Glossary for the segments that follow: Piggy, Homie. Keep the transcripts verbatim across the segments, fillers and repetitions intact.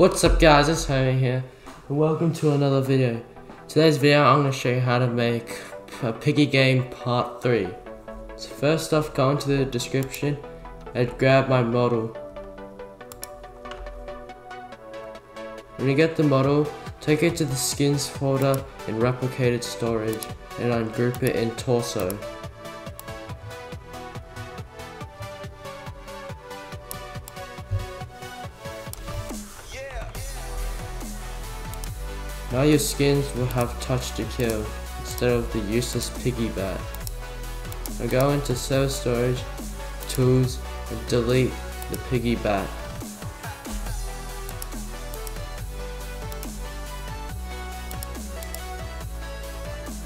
What's up guys, it's Homie here, and welcome to another video. Today's video I'm going to show you how to make a Piggy game part three. So first off, go into the description and grab my model. When you get the model, take it to the skins folder in replicated storage and ungroup it in torso. Now your skins will have touch to kill instead of the useless piggy bat. Now go into server storage, tools, and delete the piggy bat.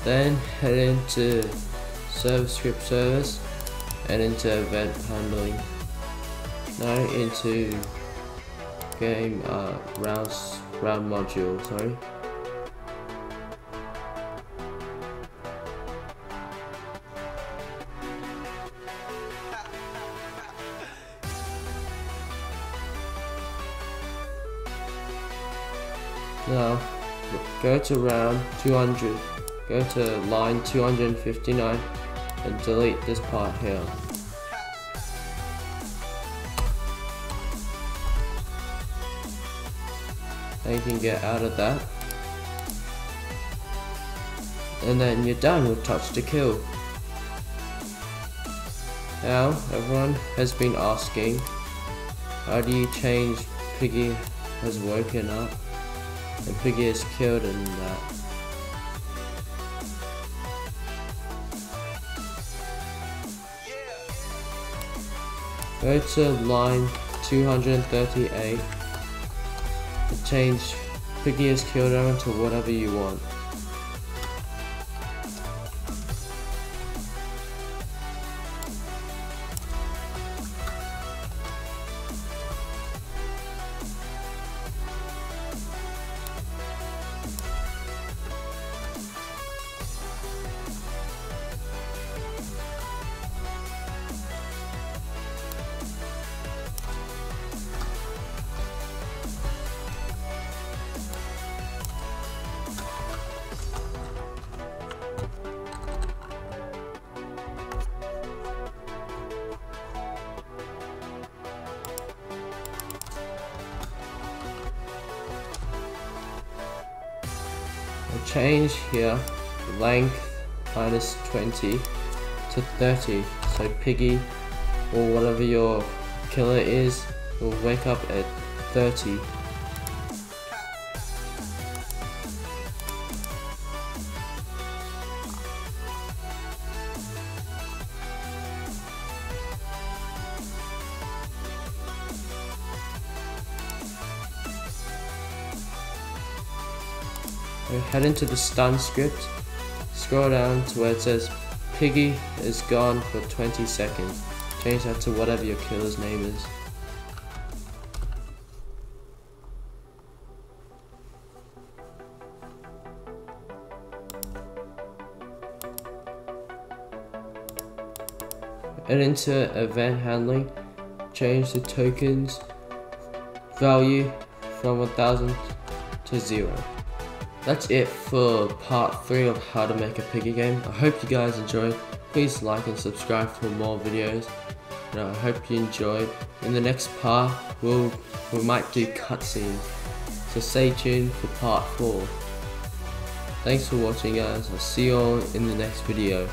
Then head into server script service and into event handling. Now into game uh, round, round module, sorry. Now, go to round two hundred, go to line two hundred fifty-nine and delete this part here. Then you can get out of that. And then you're done with touch to kill. Now, everyone has been asking, how do you change Piggy has woken up and Piggy is killed in that? Go to line two hundred thirty-eight and change Piggy is killed to whatever you want. Change here length minus twenty to thirty, so Piggy or whatever your killer is will wake up at thirty. Head into the stun script, scroll down to where it says Piggy is gone for twenty seconds. Change that to whatever your killer's name is. And into event handling, change the tokens value from one thousand to zero. That's it for part three of how to make a Piggy game. I hope you guys enjoyed. Please like and subscribe for more videos. And I hope you enjoyed. In the next part, we'll, we might do cutscenes. So stay tuned for part four. Thanks for watching guys. I'll see you all in the next video.